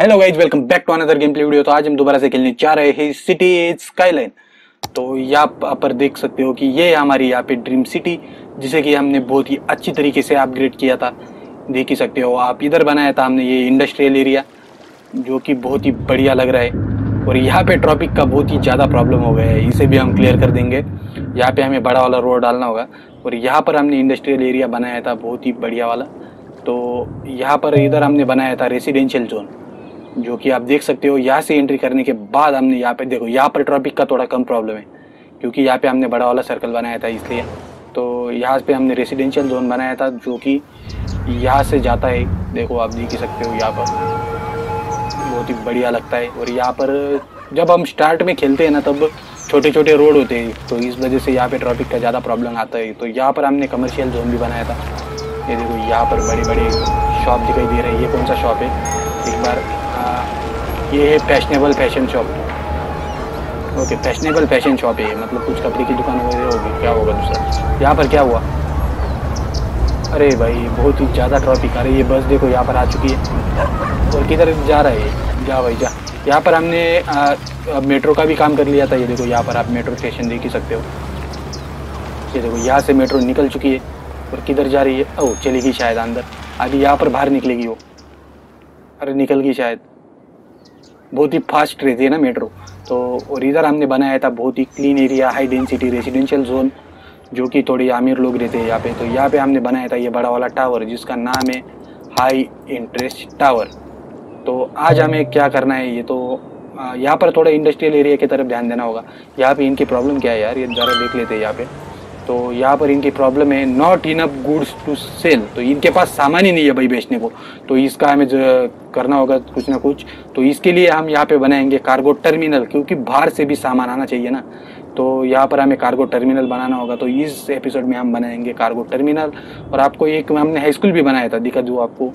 Hello guys, welcome back to another game play video. तो आज हम दोबारा से खेलने जा रहे हैं सिटीज स्काईलाइन। तो यहाँ पर देख सकते हो कि ये हमारी यहाँ पे ड्रीम सिटी, जिसे कि हमने बहुत ही अच्छी तरीके से अपग्रेड किया था। देख ही सकते हो आप, इधर बनाया था हमने ये इंडस्ट्रियल एरिया, जो कि बहुत ही बढ़िया लग रहा है। और यहाँ पे ट्रैफिक का बहुत ही ज़्यादा प्रॉब्लम हो गया है, इसे भी हम क्लियर कर देंगे। यहाँ पर हमें बड़ा वाला रोड डालना होगा। और यहाँ पर हमने इंडस्ट्रियल एरिया बनाया था बहुत ही बढ़िया वाला। तो यहाँ पर इधर हमने बनाया था रेसिडेंशियल जोन, जो कि आप देख सकते हो। यहाँ से एंट्री करने के बाद हमने यहाँ पे देखो, यहाँ पर ट्रैफिक का थोड़ा कम प्रॉब्लम है, क्योंकि यहाँ पे हमने बड़ा वाला सर्कल बनाया था इसलिए। तो यहाँ पे हमने रेसिडेंशियल जोन बनाया था, जो कि यहाँ से जाता है। देखो आप देख ही सकते हो, यहाँ पर बहुत ही बढ़िया लगता है। और यहाँ पर जब हम स्टार्ट में खेलते हैं ना, तब छोटे छोटे रोड होते हैं, तो इस वजह से यहाँ पर ट्रैफिक का ज़्यादा प्रॉब्लम आता है। तो यहाँ पर हमने कमर्शियल जोन भी बनाया था। ये देखो, यहाँ पर बड़े बड़े शॉप दिखाई दे रहे हैं। ये कौन सा शॉप है एक बार, ये है fashionable fashion shop. Okay, fashionable fashion shop है, मतलब कुछ कपड़े की दुकान वगैरह होगी, क्या होगा दूसरा। यहाँ पर क्या हुआ, अरे भाई बहुत ही ज़्यादा ट्रैफिक आ रही है। बस देखो यहाँ पर आ चुकी है, और किधर जा रहा है, जा भाई जा। यहाँ पर हमने मेट्रो का भी काम कर लिया था। ये देखो, यहाँ पर आप मेट्रो स्टेशन देख ही सकते हो। ये देखो, यहाँ से मेट्रो निकल चुकी है, और किधर जा रही है, ओ चलेगी शायद अंदर। अभी यहाँ पर बाहर निकलेगी वो, अरे निकल गई शायद। बहुत ही फास्ट रहती है ना मेट्रो तो। और इधर हमने बनाया था बहुत ही clean area, high density residential zone, जो कि थोड़े अमीर लोग रहते हैं यहाँ पे। तो यहाँ पे हमने बनाया था ये बड़ा वाला टावर, जिसका नाम है हाई इंटरेस्ट टावर। तो आज हमें क्या करना है ये, तो यहाँ पर थोड़ा इंडस्ट्रियल एरिया की तरफ ध्यान देना होगा। यहाँ पर इनकी प्रॉब्लम क्या है यार, ये ज़रा देख लेते हैं यहाँ पर। तो यहाँ पर इनकी प्रॉब्लम है not enough goods to sell. तो इनके पास सामान ही नहीं है भाई बेचने को। तो इसका हमें करना होगा कुछ ना कुछ। तो इसके लिए हम यहाँ पे बनाएंगे कार्गो टर्मिनल, क्योंकि बाहर से भी सामान आना चाहिए ना। तो यहाँ पर हमें कार्गो टर्मिनल बनाना होगा। तो इस एपिसोड में हम बनाएंगे कार्गो टर्मिनल। और आपको एक हमने हाई स्कूल भी बनाया था, दिखा दूँ आपको।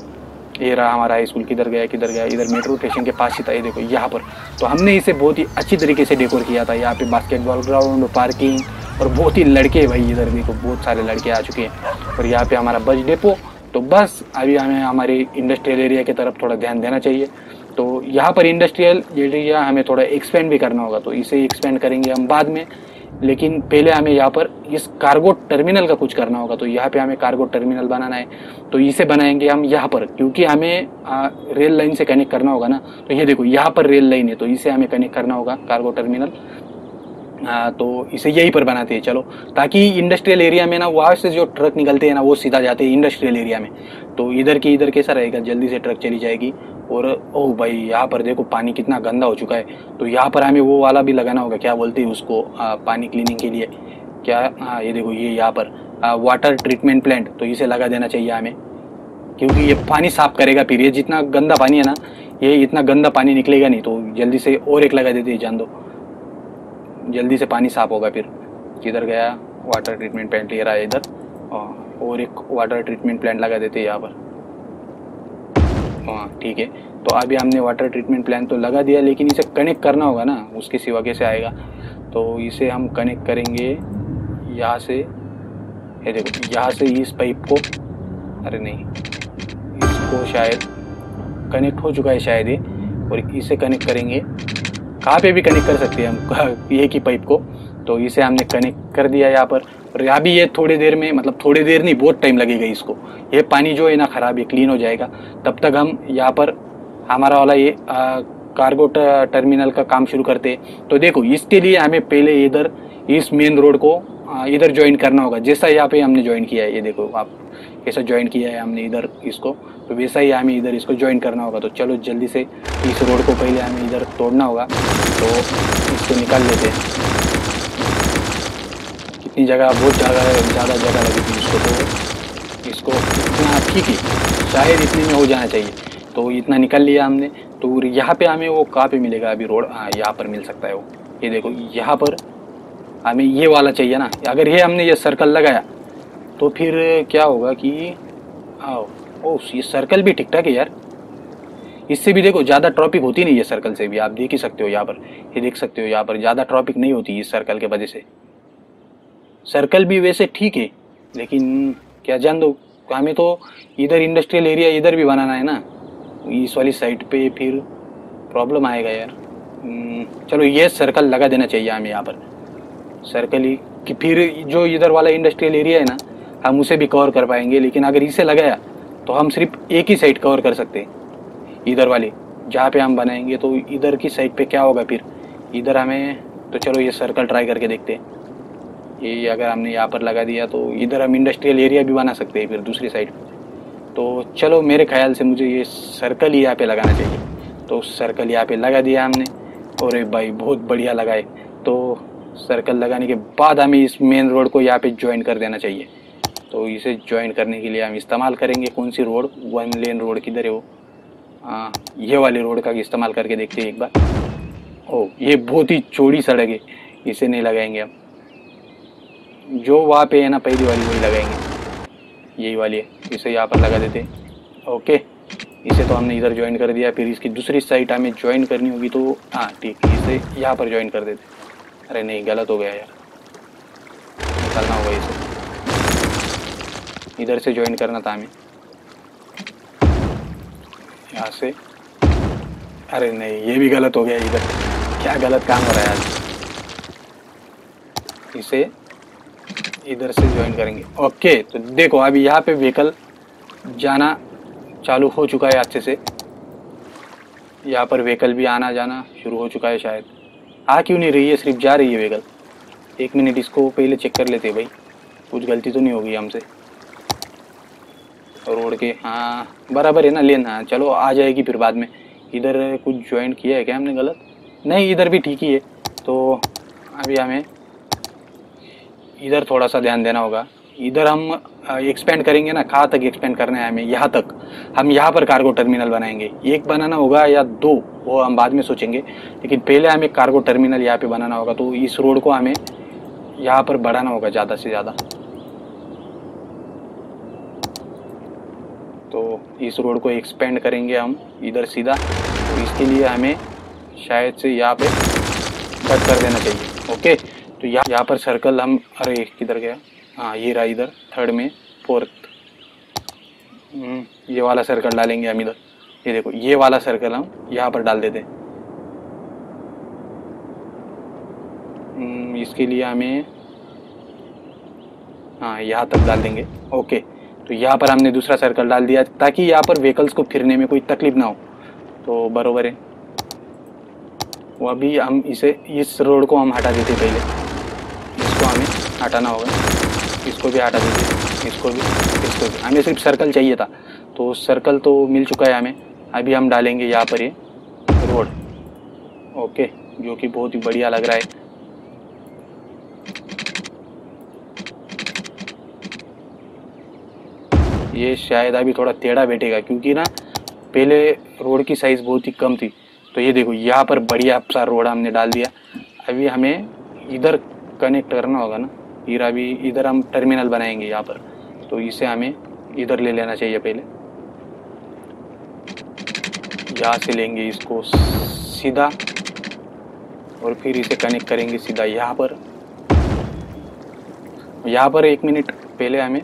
ये रहा हमारा हाई स्कूल, किधर गया किधर गया, इधर मेट्रो स्टेशन के पास ही था। ये देखो यहाँ पर, तो हमने इसे बहुत ही अच्छी तरीके से डेकोर किया था। यहाँ पे बास्केटबॉल ग्राउंड, पार्किंग, और बहुत ही लड़के भाई, इधर देखो बहुत सारे लड़के आ चुके हैं। और यहाँ पे हमारा बस डेपो। तो बस अभी हमें हमारे इंडस्ट्रियल एरिया की तरफ थोड़ा ध्यान देना चाहिए। तो यहाँ पर इंडस्ट्रियल एरिया हमें थोड़ा एक्सपेंड भी करना होगा। तो इसे एक्सपेंड करेंगे हम बाद में, लेकिन पहले हमें यहाँ पर इस कार्गो टर्मिनल का कुछ करना होगा। तो यहाँ पे हमें कार्गो टर्मिनल बनाना है। तो इसे बनाएंगे हम यहाँ पर, क्योंकि हमें रेल लाइन से कनेक्ट करना होगा ना। तो ये देखो यहाँ पर रेल लाइन है, तो इसे हमें कनेक्ट करना होगा कार्गो टर्मिनल। तो इसे यहीं पर बनाते हैं चलो, ताकि इंडस्ट्रियल एरिया में ना, वहाँ से जो ट्रक निकलते हैं ना, वो सीधा जाते हैं इंडस्ट्रियल एरिया में। तो इधर कैसा रहेगा, जल्दी से ट्रक चली जाएगी। और ओह भाई, यहाँ पर देखो पानी कितना गंदा हो चुका है। तो यहाँ पर हमें वो वाला भी लगाना होगा, क्या बोलते हैं उसको, पानी क्लीनिंग के लिए क्या, हाँ ये देखो, ये यहाँ पर वाटर ट्रीटमेंट प्लांट। तो इसे लगा देना चाहिए हमें, क्योंकि ये पानी साफ करेगा। फिर ये जितना गंदा पानी है ना, ये इतना गंदा पानी निकलेगा नहीं। तो जल्दी से और एक लगा देते, जान दो, जल्दी से पानी साफ होगा। फिर किधर गया वाटर ट्रीटमेंट प्लांट, ये रहा है इधर। और एक वाटर ट्रीटमेंट प्लांट लगा देते हैं यहाँ पर। हाँ ठीक है, तो अभी हमने वाटर ट्रीटमेंट प्लांट तो लगा दिया, लेकिन इसे कनेक्ट करना होगा ना, उसके सिवा कैसे आएगा। तो इसे हम कनेक्ट करेंगे यहाँ से, ये देखो यहाँ से इस पाइप को, अरे नहीं इसको शायद कनेक्ट हो चुका है शायद ये। और इसे कनेक्ट करेंगे कहाँ पे भी कनेक्ट कर सकते हैं हम, ये की पाइप को। तो इसे हमने कनेक्ट कर दिया यहाँ पर। और यहाँ भी ये थोड़ी देर में, मतलब थोड़ी देर नहीं, बहुत टाइम लगेगा इसको। ये पानी जो है ना ख़राब, ये क्लीन हो जाएगा। तब तक हम यहाँ पर हमारा वाला ये कार्गो टर्मिनल का काम शुरू करते हैं। तो देखो, इसके लिए हमें पहले इधर इस मेन रोड को इधर ज्वाइन करना होगा, जैसा यहाँ पे हमने ज्वाइन किया है। ये देखो आप कैसा ज्वाइन किया है हमने इधर इसको, तो वैसा ही हमें इधर इसको ज्वाइन करना होगा। तो चलो जल्दी से इस रोड को पहले हमें इधर तोड़ना होगा। तो इसको निकाल लेते हैं, कितनी जगह, बहुत ज़्यादा जगह लगी थी इसको। तो इसको इतना, ठीक है शायद इतने में हो जाना चाहिए। तो इतना निकाल लिया हमने। तो यहाँ पर हमें वो कहाँ पर मिलेगा अभी रोड, हाँ यहाँ पर मिल सकता है वो। ये देखो यहाँ पर हमें ये वाला चाहिए ना। अगर ये हमने ये सर्कल लगाया तो फिर क्या होगा कि आओ, ओ ये सर्कल भी ठीक ठाक है यार। इससे भी देखो ज़्यादा ट्रॉफिक होती नहीं है सर्कल से भी, आप देख ही सकते हो यहाँ पर। ये देख सकते हो यहाँ पर ज़्यादा ट्रॉफिक नहीं होती इस सर्कल के वजह से। सर्कल भी वैसे ठीक है, लेकिन क्या जान दो, हमें तो इधर इंडस्ट्रियल एरिया इधर भी बनाना है ना। इस वाली साइड पे फिर प्रॉब्लम आएगा यार। चलो ये सर्कल लगा देना चाहिए हमें यहाँ पर, सर्कल ही कि फिर जो इधर वाला इंडस्ट्रियल एरिया है ना हम उसे भी कवर कर पाएंगे। लेकिन अगर इसे लगाया तो हम सिर्फ एक ही साइड कवर कर सकते हैं, इधर वाले जहाँ पे हम बनाएंगे। तो इधर की साइड पे क्या होगा फिर इधर हमें, तो चलो ये सर्कल ट्राई करके देखते हैं। ये अगर हमने यहाँ पर लगा दिया तो इधर हम इंडस्ट्रियल एरिया भी बना सकते हैं फिर दूसरी साइड। तो चलो मेरे ख्याल से मुझे ये सर्कल ही यहाँ पे लगाना चाहिए। तो सर्कल यहाँ पे लगा दिया हमने, और भाई बहुत बढ़िया लगाए। तो सर्कल लगाने के बाद हमें इस मेन रोड को यहाँ पे ज्वाइन कर देना चाहिए। तो इसे ज्वाइन करने के लिए हम इस्तेमाल करेंगे कौन सी रोड, वन लेन रोड किधर है वो, ये वाले रोड का इस्तेमाल करके देखते हैं एक बार। ओ ये बहुत ही चौड़ी सड़क है, इसे नहीं लगाएंगे हम, जो वहाँ पे है ना पहली वाली वही लगाएंगे, यही वाली है, इसे यहाँ पर लगा देते हैं। ओके इसे तो हमने इधर ज्वाइन कर दिया, फिर इसकी दूसरी साइड हमें ज्वाइन करनी होगी। तो हाँ ठीक, इसे यहाँ पर ज्वाइन कर देते। अरे नहीं गलत हो गया यार, निकालना होगा इसे, इधर से ज्वाइन करना था हमें यहाँ से। अरे नहीं ये भी गलत हो गया, इधर क्या गलत काम हो रहा है यार। इसे इधर से ज्वाइन करेंगे। ओके तो देखो अभी यहाँ पे व्हीकल जाना चालू हो चुका है अच्छे से, यहाँ पर व्हीकल भी आना जाना शुरू हो चुका है शायद। आ क्यों नहीं रही है, सिर्फ जा रही है व्हीकल। एक मिनट इसको पहले चेक कर लेते भाई, कुछ गलती तो नहीं होगी हमसे। रोड के हाँ बराबर है ना लेन, हाँ चलो आ जाएगी फिर बाद में। इधर कुछ ज्वाइन किया है क्या हमने गलत, नहीं इधर भी ठीक ही है। तो अभी हमें इधर थोड़ा सा ध्यान देना होगा। इधर हम एक्सपेंड करेंगे ना, कहाँ तक एक्सपेंड करना है हमें, यहाँ तक। हम यहाँ पर कार्गो टर्मिनल बनाएंगे, एक बनाना होगा या दो वो हम बाद में सोचेंगे, लेकिन पहले हमें कार्गो टर्मिनल यहाँ पे बनाना होगा। तो इस रोड को हमें यहाँ पर बढ़ाना होगा ज़्यादा से ज़्यादा। तो इस रोड को एक्सपेंड करेंगे हम इधर सीधा, तो इसके लिए हमें शायद से यहाँ पर कट कर देना चाहिए। ओके तो यहाँ पर सर्कल हम, अरे किधर गया, हाँ ये रहा इधर थर्ड में फोर्थ, ये वाला सर्कल डालेंगे हम इधर। ये देखो ये वाला सर्कल हम यहाँ पर डाल देते हैं, इसके लिए हमें हाँ यहाँ तक डाल देंगे। ओके तो यहाँ पर हमने दूसरा सर्कल डाल दिया ताकि यहाँ पर व्हीकल्स को फिरने में कोई तकलीफ ना हो। तो बराबर है वो। अभी हम इसे, इस रोड को हम हटा देते पहले, हटाना होगा इसको भी, हटा दीजिए इसको भी, इसको भी। हमें सिर्फ सर्कल चाहिए था, तो सर्कल तो मिल चुका है हमें। अभी हम डालेंगे यहाँ पर ये रोड, ओके, जो कि बहुत ही बढ़िया लग रहा है। ये शायद अभी थोड़ा टेढ़ा बैठेगा क्योंकि ना पहले रोड की साइज़ बहुत ही कम थी। तो ये देखो यहाँ पर बढ़िया सा रोड हमने डाल दिया। अभी हमें इधर कनेक्ट करना होगा ना, इरा भी इधर हम टर्मिनल बनाएंगे यहाँ पर, तो इसे हमें इधर ले लेना चाहिए पहले। यहाँ से लेंगे इसको सीधा और फिर इसे कनेक्ट करेंगे सीधा यहाँ पर। यहाँ पर एक मिनट पहले हमें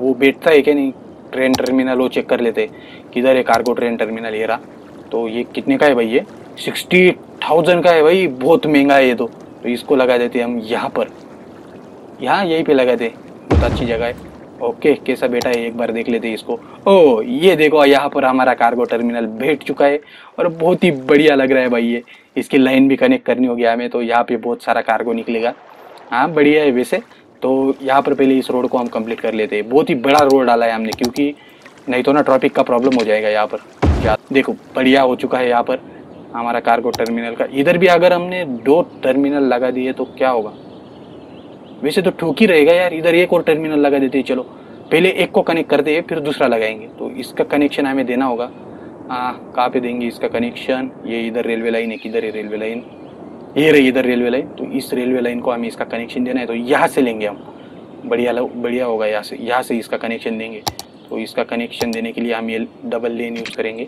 वो बैठता है क्या नहीं ट्रेन टर्मिनल, वो चेक कर लेते किधर है कार्गो ट्रेन टर्मिनल। ये रहा। तो ये कितने का है भाई, ये 60,000 का है भाई, बहुत महंगा है ये। तो इसको लगा देते हम यहाँ पर, यहाँ यहीं पे लगा दे, बहुत अच्छी जगह है। ओके कैसा बेटा है एक बार देख लेते इसको। ओ ये देखो यहाँ पर हमारा कार्गो टर्मिनल बैठ चुका है और बहुत ही बढ़िया लग रहा है भाई ये। इसकी लाइन भी कनेक्ट करनी होगी हमें, तो यहाँ पे बहुत सारा कार्गो निकलेगा। हाँ बढ़िया है वैसे। तो यहाँ पर पहले इस रोड को हम कंप्लीट कर लेते हैं। बहुत ही बड़ा रोड डाला है हमने क्योंकि नहीं तो ना ट्रैफिक का प्रॉब्लम हो जाएगा यहाँ पर। देखो बढ़िया हो चुका है यहाँ पर हमारा कार्गो टर्मिनल का। इधर भी अगर हमने दो टर्मिनल लगा दिए तो क्या होगा, वैसे तो ठोक ही रहेगा यार। इधर एक और टर्मिनल लगा देते हैं, चलो पहले एक को कनेक्ट करते हैं फिर दूसरा लगाएंगे। तो इसका कनेक्शन हमें देना होगा, कहाँ पे देंगे इसका कनेक्शन, ये इधर रेलवे लाइन है, किधर है रेलवे लाइन, ये रही इधर रेलवे लाइन। तो इस रेलवे लाइन को हमें इसका कनेक्शन देना है, तो यहाँ से लेंगे हम। बढ़िया होगा यहाँ से, यहाँ से इसका कनेक्शन देंगे। तो इसका कनेक्शन देने के लिए हम ये डबल लेन यूज़ करेंगे,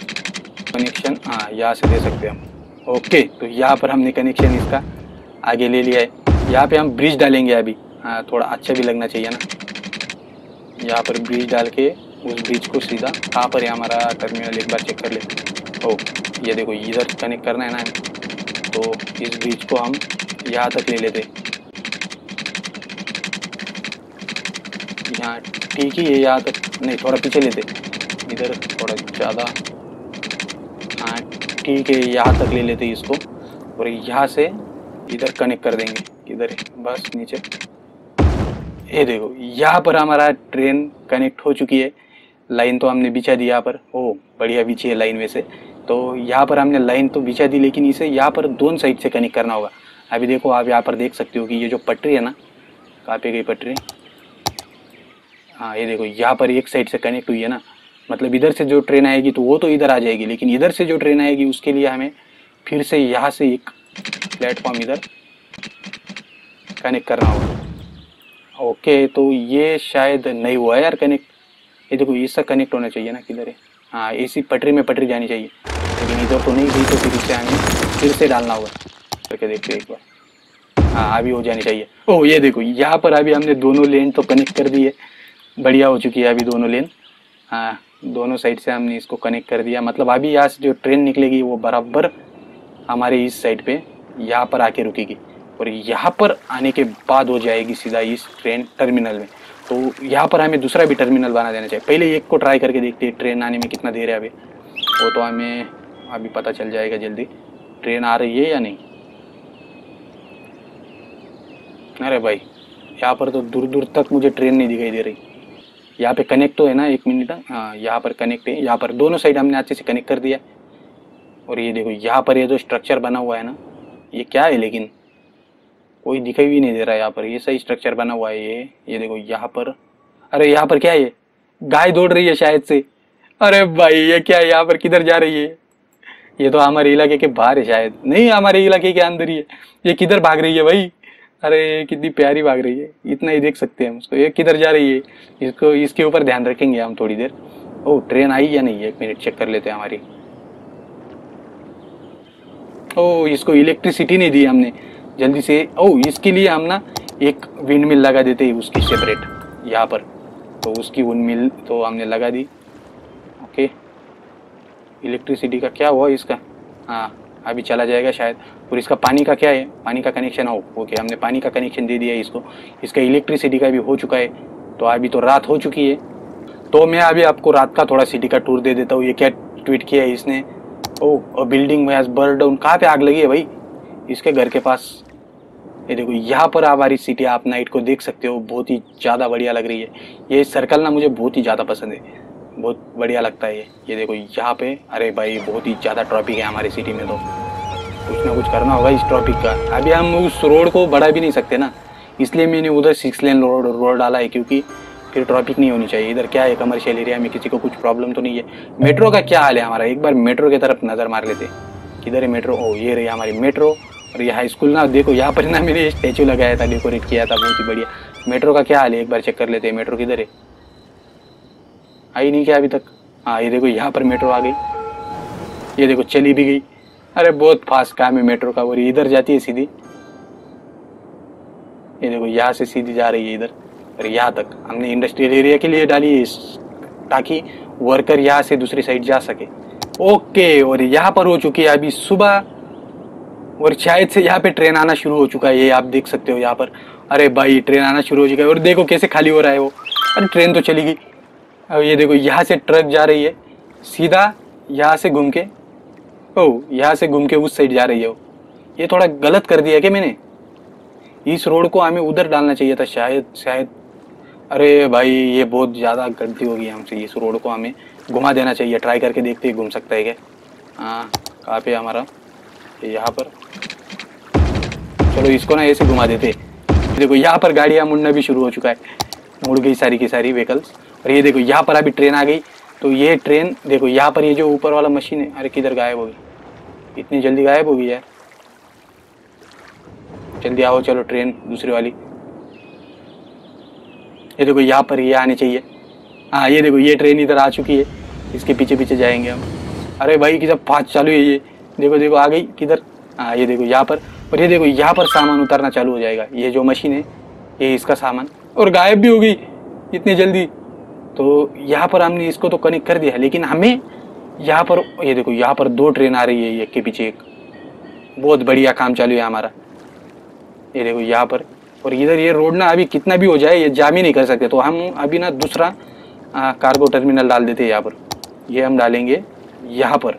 कनेक्शन हाँ यहाँ से दे सकते हैं हम। ओके तो यहाँ पर हमने कनेक्शन इसका आगे ले लिया है। यहाँ पे हम ब्रिज डालेंगे अभी, हाँ थोड़ा अच्छा भी लगना चाहिए ना। यहाँ पर ब्रिज डाल के उस ब्रिज को सीधा कहाँ पर है हमारा टर्मिनल, एक बार चेक कर लेते हैं। ओ ये देखो इधर कनेक्ट करना है ना, तो इस ब्रिज को हम यहाँ तक ले लेते, यहाँ ठीक ही है, यहाँ तक नहीं थोड़ा पीछे लेते, इधर थोड़ा ज़्यादा, हाँ ठीक है यहाँ तक ले लेते इसको, और यहाँ से इधर कनेक्ट कर देंगे, इधर बस नीचे। ये देखो यहाँ पर हमारा ट्रेन कनेक्ट हो चुकी है। लाइन तो हमने बिछा दी यहाँ पर, ओ बढ़िया बिछी है लाइन वैसे तो। यहाँ पर हमने लाइन तो बिछा दी, लेकिन इसे यहाँ पर दोनों साइड से कनेक्ट करना होगा। अभी देखो आप यहाँ पर देख सकते हो कि ये जो पटरी है ना, कहाँ पे गई पटरी, हाँ ये देखो यहाँ पर एक साइड से कनेक्ट हुई है ना, मतलब इधर से जो ट्रेन आएगी तो वो तो इधर आ जाएगी, लेकिन इधर से जो ट्रेन आएगी उसके लिए हमें फिर से यहाँ से एक प्लेटफॉर्म इधर कनेक्ट करना होगा। ओके तो ये शायद नहीं हुआ यार कनेक्ट, ये देखो इससे कनेक्ट होना चाहिए ना, किधर है, हाँ इसी पटरी में पटरी जानी चाहिए, लेकिन इधर तो नहीं गई तो फिर इससे हमें फिर से डालना होगा। करके देखते हैं एक बार, हाँ अभी हो जानी चाहिए। ओ ये देखो यहाँ पर अभी हमने दोनों लेन तो कनेक्ट कर दी है, बढ़िया हो चुकी है अभी दोनों लेन, हाँ दोनों साइड से हमने इसको कनेक्ट कर दिया, मतलब अभी यहाँ से जो ट्रेन निकलेगी वो बराबर हमारे इस साइड पे यहाँ पर आके रुकेगी, और यहाँ पर आने के बाद हो जाएगी सीधा इस ट्रेन टर्मिनल में। तो यहाँ पर हमें दूसरा भी टर्मिनल बना देना चाहिए, पहले एक को ट्राई करके देखते हैं ट्रेन आने में कितना देर है अभी, वो तो हमें अभी पता चल जाएगा जल्दी ट्रेन आ रही है या नहीं। अरे भाई यहाँ पर तो दूर दूर तक मुझे ट्रेन नहीं दिखाई दे रही, यहाँ पे कनेक्ट तो है ना, एक मिनट, हाँ यहाँ पर कनेक्ट है, यहाँ पर दोनों साइड हमने अच्छे से कनेक्ट कर दिया। और ये देखो यहाँ पर ये जो स्ट्रक्चर बना हुआ है ना, ये क्या है, लेकिन कोई दिखाई भी नहीं दे रहा है यहाँ पर, ये सही स्ट्रक्चर बना हुआ है ये देखो यहाँ पर, अरे यहाँ पर क्या है, गाय दौड़ रही है शायद से, अरे भाई ये क्या है यहाँ पर, किधर जा रही है, ये तो हमारे इलाके के बाहर है शायद, नहीं हमारे इलाके के अंदर ही है, ये किधर भाग रही है भाई, अरे कितनी प्यारी भाग रही है, इतना ही देख सकते हैं हम उसको, ये किधर जा रही है, इसको इसके ऊपर ध्यान रखेंगे हम थोड़ी देर। ओ ट्रेन आई या नहीं, एक मिनट चेक कर लेते हैं हमारी, ओ इसको इलेक्ट्रिसिटी नहीं दी हमने जल्दी से, ओ इसके लिए हम ना एक विंड मिल लगा देते हैं उसकी सेपरेट यहाँ पर, तो उसकी विंड मिल तो हमने लगा दी। ओके इलेक्ट्रिसिटी का क्या हुआ इसका, हाँ अभी चला जाएगा शायद। और इसका पानी का क्या है, पानी का कनेक्शन हो, ओके हमने पानी का कनेक्शन दे दिया इसको, इसका इलेक्ट्रिसिटी का भी हो चुका है। तो अभी तो रात हो चुकी है, तो मैं अभी आपको रात का थोड़ा सिटी का टूर दे देता हूँ। ये क्या ट्वीट किया है इसने, ओह बिल्डिंग में बर्न डाउन, कहाँ पे आग लगी है भाई, इसके घर के पास। ये देखो यहाँ पर हमारी सिटी आप नाइट को देख सकते हो, बहुत ही ज़्यादा बढ़िया लग रही है। ये सर्कल ना मुझे बहुत ही ज़्यादा पसंद है, बहुत बढ़िया लगता है ये देखो यहाँ पे, अरे भाई बहुत ही ज़्यादा ट्रैफिक है हमारी सिटी में, तो कुछ ना कुछ करना होगा इस ट्रैफिक का। अभी हम उस रोड को बढ़ा भी नहीं सकते ना, इसलिए मैंने उधर 6 लेन रोड डाला है, क्योंकि फिर ट्रैफिक नहीं होनी चाहिए। इधर क्या है, कमर्शियल एरिया में किसी को कुछ प्रॉब्लम तो नहीं है। मेट्रो का क्या हाल है हमारा, एक बार मेट्रो की तरफ नज़र मार लेते, इधर है मेट्रो, ओ ये रही हमारी मेट्रो। और ये हाई स्कूल ना देखो, यहाँ पर ना मैंने स्टैचू लगाया था, डेकोरेट किया था, बहुत ही बढ़िया। मेट्रो का क्या हाल है, एक बार चेक कर लेते हैं मेट्रो किधर है, आई नहीं क्या अभी तक, हाँ ये देखो यहाँ पर मेट्रो आ गई, ये देखो चली भी गई, अरे बहुत फास्ट काम है मेट्रो का। और इधर जाती है सीधी, ये देखो यहाँ से सीधी जा रही है इधर, और यहाँ तक हमने इंडस्ट्रियल एरिया के लिए डाली है ताकि वर्कर यहाँ से दूसरी साइड जा सके। ओके और यहाँ पर हो चुकी है अभी सुबह, और शायद से यहाँ पे ट्रेन आना शुरू हो चुका है, ये आप देख सकते हो यहाँ पर, अरे भाई ट्रेन आना शुरू हो चुका है। और देखो कैसे खाली हो रहा है वो, अरे ट्रेन तो चली गई। अब ये देखो यहाँ से ट्रक जा रही है सीधा, यहाँ से घूम के, ओह यहाँ से घूम के उस साइड जा रही है वो। ये थोड़ा गलत कर दिया कि मैंने, इस रोड को हमें उधर डालना चाहिए था शायद। अरे भाई ये बहुत ज़्यादा गलती होगी हमसे, इस रोड को हमें घुमा देना चाहिए, ट्राई करके देखते हैं घूम सकता है क्या। हाँ कहाँ पे हमारा, यहाँ पर, चलो इसको ना ऐसे घुमा देते। देखो यहाँ पर गाड़ियाँ मुड़ना भी शुरू हो चुका है, मुड़ गई सारी की सारी व्हीकल्स। और ये देखो यहाँ पर अभी ट्रेन आ गई, तो ये ट्रेन देखो यहाँ पर, ये जो ऊपर वाला मशीन है, अरे किधर गायब हो गई, इतनी जल्दी गायब हो गई यार, जल्दी आओ चलो ट्रेन दूसरी वाली। ये देखो यहाँ पर ये आने चाहिए, हाँ ये देखो ये ट्रेन इधर आ चुकी है, इसके पीछे पीछे जाएंगे हम। अरे भाई किधर फास्ट चालू है ये, देखो देखो आ गई किधर, हाँ ये देखो यहाँ पर। और ये देखो यहाँ पर सामान उतारना चालू हो जाएगा, ये जो मशीन है ये इसका सामान, और गायब भी हो गई इतनी जल्दी। तो यहाँ पर हमने इसको तो कनेक्ट कर दिया, लेकिन हमें यहाँ पर ये देखो, यहाँ पर दो ट्रेन आ रही है एक के पीछे एक। बहुत बढ़िया काम चालू है हमारा। ये देखो यहाँ पर, और इधर ये रोड ना अभी कितना भी हो जाए ये जाम ही नहीं कर सकते, तो हम अभी ना दूसरा कार्गो टर्मिनल डाल देते हैं यहाँ पर। ये हम डालेंगे यहाँ पर।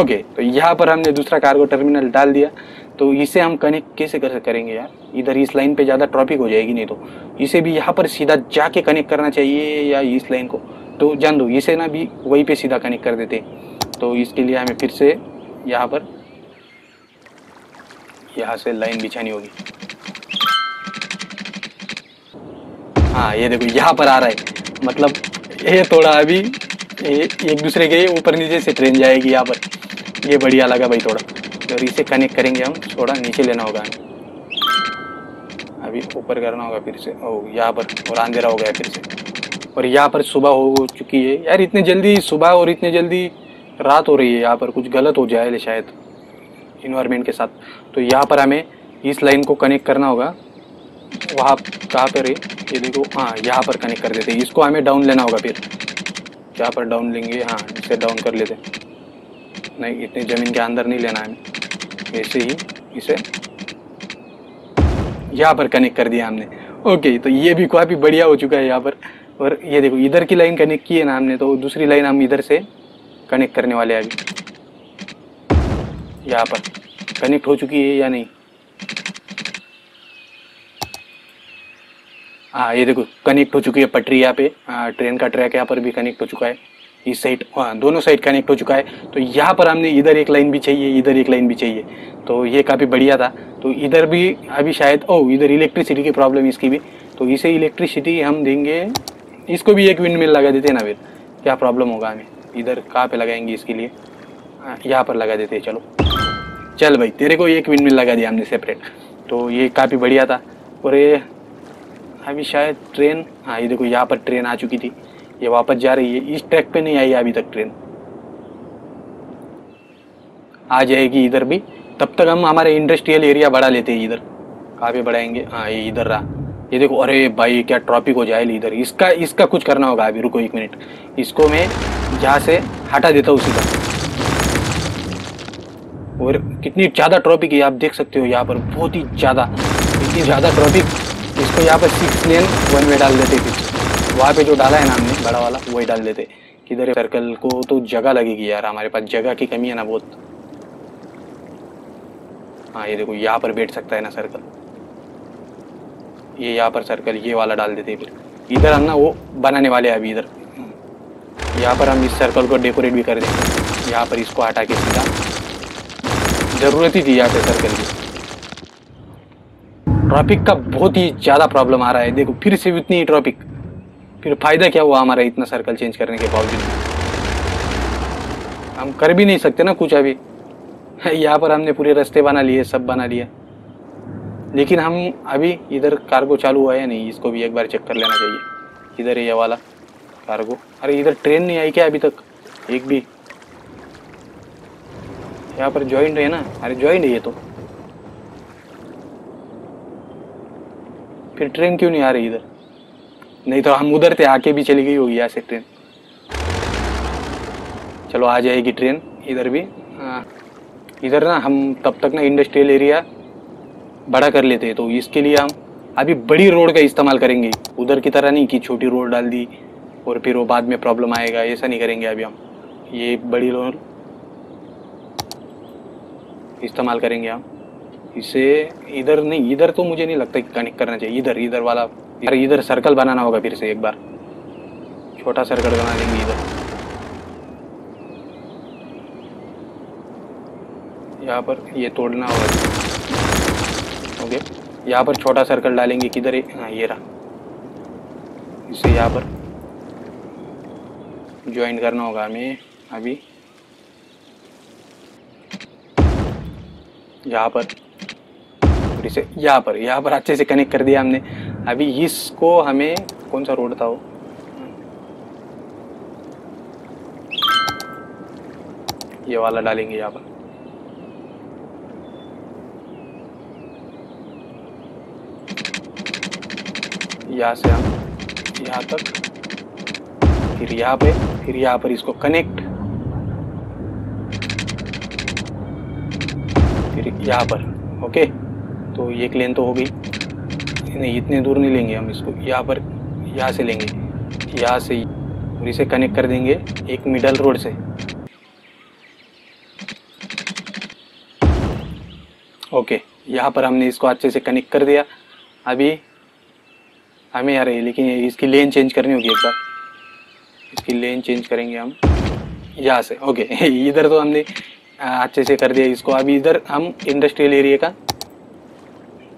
ओके, तो यहाँ पर हमने दूसरा कार्गो टर्मिनल डाल दिया। तो इसे हम कनेक्ट कैसे करेंगे यार, इधर इस लाइन पे ज़्यादा ट्रैफिक हो जाएगी, नहीं तो इसे भी यहाँ पर सीधा जाके कनेक्ट करना चाहिए या इस लाइन को, तो जान दो इसे ना भी वहीं पे सीधा कनेक्ट कर देते। तो इसके लिए हमें फिर से यहाँ पर यहाँ से लाइन बिछानी होगी। हाँ ये देखो यहाँ पर आ रहा है, मतलब ये थोड़ा अभी एक दूसरे के ऊपर नीचे से ट्रेन जाएगी यहाँ पर। ये बढ़िया लगा भाई थोड़ा। और इसे कनेक्ट करेंगे हम, थोड़ा नीचे लेना होगा हमें, अभी ऊपर करना होगा फिर से। ओ यहाँ पर, और अंधेरा हो गया फिर से। और यहाँ पर सुबह हो चुकी है यार, इतने जल्दी सुबह और इतने जल्दी रात हो रही है। यहाँ पर कुछ गलत हो जाए शायद इन्वायरमेंट के साथ। तो यहाँ पर हमें इस लाइन को कनेक्ट करना होगा, वहाँ कहाँ पर है ये देखो, हाँ यहाँ पर कनेक्ट कर देते हैं। इसको हमें डाउन लेना होगा फिर, यहाँ पर डाउन लेंगे। हाँ इसे डाउन कर लेते, नहीं इतनी ज़मीन के अंदर नहीं लेना हमें, ऐसे ही इसे यहाँ पर कनेक्ट कर दिया हमने। ओके, तो ये भी काफ़ी बढ़िया हो चुका है यहाँ पर। और ये देखो इधर की लाइन कनेक्ट की है ना हमने, तो दूसरी लाइन हम इधर से कनेक्ट करने वाले हैं अभी। यहाँ पर कनेक्ट हो चुकी है या नहीं, हाँ ये देखो कनेक्ट हो चुकी है पटरी। यहाँ पे ट्रेन का ट्रैक यहाँ पर भी कनेक्ट हो चुका है, इस साइड, हाँ दोनों साइड कनेक्ट हो चुका है। तो यहाँ पर हमने इधर एक लाइन भी चाहिए, इधर एक लाइन भी चाहिए, तो ये काफ़ी बढ़िया था। तो इधर भी अभी शायद, ओ इधर इलेक्ट्रिसिटी की प्रॉब्लम इसकी भी, तो इसे इलेक्ट्रिसिटी हम देंगे। इसको भी एक विंडमिल लगा देते ना फिर, क्या प्रॉब्लम होगा हमें। इधर कहाँ पर लगाएंगे इसके लिए, यहाँ पर लगा देते। चलो चल भाई, तेरे को एक विंडमिल लगा दिया हमने सेपरेट, तो ये काफ़ी बढ़िया था। और ये अभी शायद ट्रेन, हाँ ये देखो यहाँ पर ट्रेन आ चुकी थी, ये वापस जा रही है। इस ट्रैक पे नहीं आई अभी तक ट्रेन, आ जाएगी इधर भी। तब तक हम हमारे इंडस्ट्रियल एरिया बढ़ा लेते हैं। इधर कहाँ पे बढ़ाएंगे, हाँ ये इधर रहा। ये देखो, अरे भाई क्या ट्रॉफिक हो जाए इधर। इसका कुछ करना होगा अभी, रुको एक मिनट। इसको मैं जहाँ से हटा देता हूँ उसी का। और कितनी ज़्यादा ट्रॉफिक है आप देख सकते हो यहाँ पर, बहुत ही ज़्यादा, इतनी ज़्यादा ट्रॉफिक। इसको यहाँ पर 6 लेन 1 में डाल देते, फिर वहाँ पे जो डाला है ना हमने बड़ा वाला वही डाल देते। किधर सर्कल को तो जगह लगेगी यार, हमारे पास जगह की कमी है ना बहुत। हाँ ये देखो यहाँ पर बैठ सकता है ना सर्कल, ये यहाँ पर सर्कल ये वाला डाल देते। फिर इधर हम ना वो बनाने वाले हैं अभी। इधर यहाँ पर हम इस सर्कल को डेकोरेट भी कर देंगे। यहाँ पर इसको हटा के सीधा, ज़रूरत ही थी यहाँ पे सर्कल की। ट्रॉफिक का बहुत ही ज़्यादा प्रॉब्लम आ रहा है, देखो फिर से उतनी ही ट्रॉफिक। फिर फ़ायदा क्या हुआ हमारा इतना सर्कल चेंज करने के बावजूद, हम कर भी नहीं सकते ना कुछ अभी। यहाँ पर हमने पूरे रास्ते बना लिए, सब बना लिया, लेकिन हम अभी इधर कार्गो चालू हुआ है नहीं, इसको भी एक बार चेक कर लेना चाहिए। इधर है ये वाला कार्गो। अरे इधर ट्रेन नहीं आई क्या अभी तक एक भी। यहाँ पर ज्वाइंट है ना, अरे ज्वाइंट है ये, तो फिर ट्रेन क्यों नहीं आ रही इधर। नहीं तो हम उधर थे, आके भी चली गई होगी यहाँ से ट्रेन। चलो आ जाएगी ट्रेन इधर भी। इधर ना हम तब तक ना इंडस्ट्रियल एरिया बड़ा कर लेते हैं। तो इसके लिए हम अभी बड़ी रोड का इस्तेमाल करेंगे, उधर की तरह नहीं कि छोटी रोड डाल दी और फिर वो बाद में प्रॉब्लम आएगा, ऐसा नहीं करेंगे। अभी हम ये बड़ी रोड इस्तेमाल करेंगे हम। इसे इधर नहीं, इधर तो मुझे नहीं लगता कि कनेक्ट करना चाहिए। इधर वाला, अरे इधर सर्कल बनाना होगा फिर से एक बार, छोटा सर्कल बना देंगे इधर। यहाँ पर ये तोड़ना होगा। ओके, यहाँ पर छोटा सर्कल डालेंगे किधर है, हाँ ये रहा। इसे यहाँ पर ज्वाइन करना होगा हमें अभी। यहाँ पर फिर से यहाँ पर अच्छे से कनेक्ट कर दिया हमने अभी। इसको हमें कौन सा रोड था वो, ये वाला डालेंगे यहाँ पर। यहाँ से हम यहाँ तक फिर यहाँ पे, फिर यहाँ पर इसको कनेक्ट, फिर यहाँ पर। ओके, तो ये लेन तो हो गई। नहीं, इतने दूर नहीं लेंगे हम इसको, यहाँ पर, यहाँ से लेंगे, यहाँ से, और इसे कनेक्ट कर देंगे एक मिडल रोड से। ओके, यहाँ पर हमने इसको अच्छे से कनेक्ट कर दिया। अभी हमें आ रही है, लेकिन इसकी लेन चेंज करनी होगी एक बार। इसकी लेन चेंज करेंगे हम यहाँ से। ओके, इधर तो हमने अच्छे से कर दिया इसको। अभी इधर हम इंडस्ट्रियल एरिया का,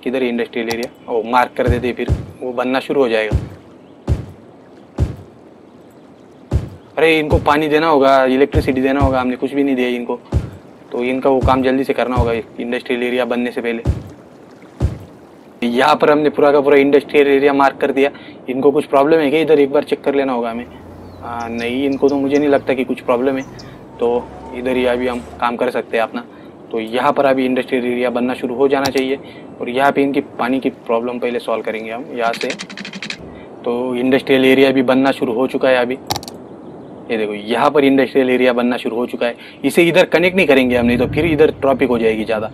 किधर इंडस्ट्रियल एरिया, ओ मार्क कर देते, फिर वो बनना शुरू हो जाएगा। अरे इनको पानी देना होगा, इलेक्ट्रिसिटी देना होगा, हमने कुछ भी नहीं दिया इनको, तो इनका वो काम जल्दी से करना होगा इंडस्ट्रियल एरिया बनने से पहले। यहाँ पर हमने पूरा का पूरा इंडस्ट्रियल एरिया मार्क कर दिया। इनको कुछ प्रॉब्लम है क्या इधर, एक बार चेक कर लेना होगा हमें। नहीं, इनको तो मुझे नहीं लगता कि कुछ प्रॉब्लम है, तो इधर ही अभी हम काम कर सकते हैं अपना। तो यहाँ पर अभी इंडस्ट्रियल एरिया बनना शुरू हो जाना चाहिए, और यहाँ पर इनकी पानी की प्रॉब्लम पहले सॉल्व करेंगे हम यहाँ से। तो इंडस्ट्रियल एरिया भी बनना शुरू हो चुका है अभी, ये देखो यहाँ पर इंडस्ट्रियल एरिया बनना शुरू हो चुका है। इसे इधर कनेक्ट नहीं करेंगे हम, नहीं तो फिर इधर ट्रॉफिक हो जाएगी ज़्यादा,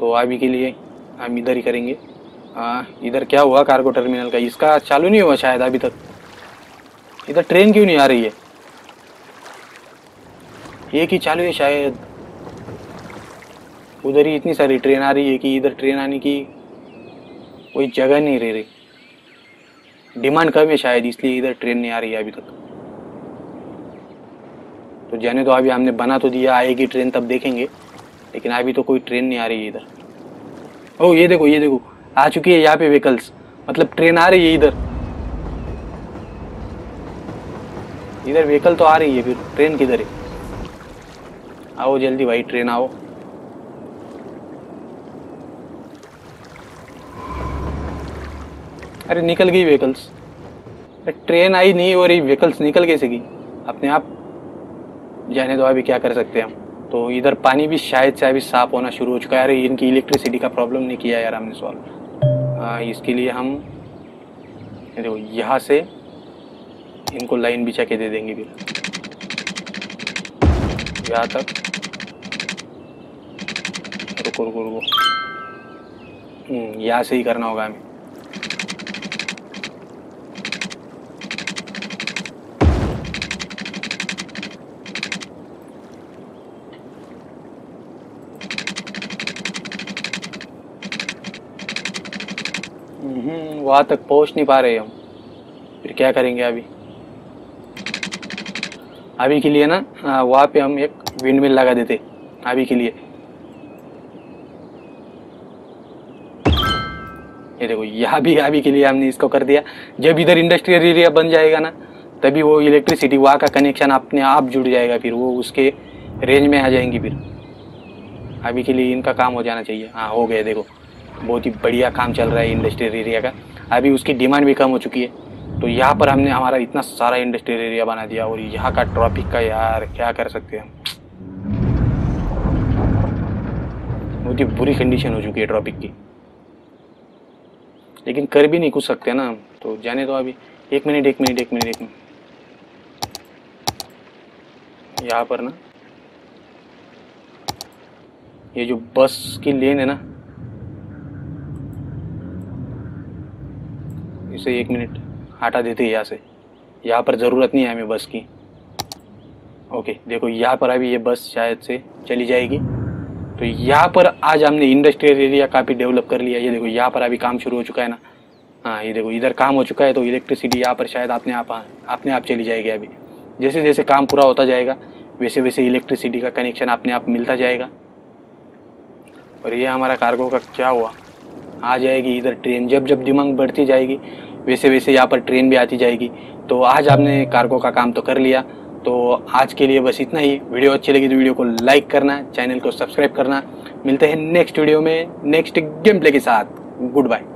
तो अभी के लिए हम इधर ही करेंगे। इधर क्या हुआ कार्गो टर्मिनल का, इसका चालू नहीं हुआ शायद अभी तक। इधर ट्रेन क्यों नहीं आ रही है, एक ही चालू है शायद। उधर ही इतनी सारी ट्रेन आ रही है कि इधर ट्रेन आने की कोई जगह नहीं रह रही। डिमांड कम है शायद, इसलिए इधर ट्रेन नहीं आ रही है अभी तक। तो जाने तो, अभी हमने बना तो दिया, आएगी ट्रेन तब देखेंगे, लेकिन अभी तो कोई ट्रेन नहीं आ रही है इधर। ओ ये देखो आ चुकी है यहाँ पे व्हीकल्स, मतलब ट्रेन आ रही है इधर। इधर व्हीकल तो आ रही है, फिर ट्रेन किधर है? आओ जल्दी भाई ट्रेन आओ। अरे निकल गई व्हीकल्स, ट्रेन आई नहीं और ये व्हीकल्स निकल कैसे गई अपने आप? जाने दो, अभी क्या कर सकते हैं हम। तो इधर पानी भी शायद से अभी साफ होना शुरू हो चुका है। अरे इनकी इलेक्ट्रिसिटी का प्रॉब्लम नहीं किया यार हमने सॉल्व। इसके लिए हम देखो यहाँ से इनको लाइन बिछा के दे देंगे, फिर यहाँ तक। रुको रुको रुको, यहाँ से ही करना होगा हमें। वहाँ तक पहुँच नहीं पा रहे हम, फिर क्या करेंगे अभी? अभी के लिए ना वहाँ पे हम एक विंडमिल लगा देते अभी के लिए। ये देखो यहाँ भी अभी के लिए हमने इसको कर दिया। जब इधर इंडस्ट्रियल एरिया बन जाएगा ना, तभी वो इलेक्ट्रिसिटी वहाँ का कनेक्शन अपने आप जुड़ जाएगा, फिर वो उसके रेंज में आ जाएंगी। फिर अभी के लिए इनका काम हो जाना चाहिए। हाँ हो गया, देखो बहुत ही बढ़िया काम चल रहा है इंडस्ट्रियल एरिया का। अभी उसकी डिमांड भी कम हो चुकी है। तो यहाँ पर हमने हमारा इतना सारा इंडस्ट्रियल एरिया बना दिया, और यहाँ का ट्रॉफिक का यार क्या कर सकते हैं हम। बहुत ही बुरी कंडीशन हो चुकी है ट्रॉफिक की, लेकिन कर भी नहीं कुछ सकते ना हम। तो जाने दो अभी, एक मिनट यहाँ पर ना ये जो बस की लेन है ना, इसे एक मिनट हटा देते हैं यहाँ से। यहाँ पर ज़रूरत नहीं है हमें बस की। ओके देखो यहाँ पर अभी ये बस शायद से चली जाएगी। तो यहाँ पर आज हमने इंडस्ट्रियल एरिया काफ़ी डेवलप कर लिया। ये देखो यहाँ पर अभी काम शुरू हो चुका है ना। हाँ ये देखो इधर काम हो चुका है, तो इलेक्ट्रिसिटी यहाँ पर शायद अपने आप चली जाएगी। अभी जैसे जैसे काम पूरा होता जाएगा, वैसे वैसे इलेक्ट्रिसिटी का कनेक्शन अपने आप मिलता जाएगा। और ये हमारा कार्गो का क्या हुआ, आ जाएगी इधर ट्रेन। जब जब डिमांड बढ़ती जाएगी, वैसे वैसे यहाँ पर ट्रेन भी आती जाएगी। तो आज आपने कार्गो का काम तो कर लिया। तो आज के लिए बस इतना ही। वीडियो अच्छी लगी तो वीडियो को लाइक करना, चैनल को सब्सक्राइब करना। मिलते हैं नेक्स्ट वीडियो में नेक्स्ट गेम प्ले के साथ। Good bye.